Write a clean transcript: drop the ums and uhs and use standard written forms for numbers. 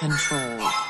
Control.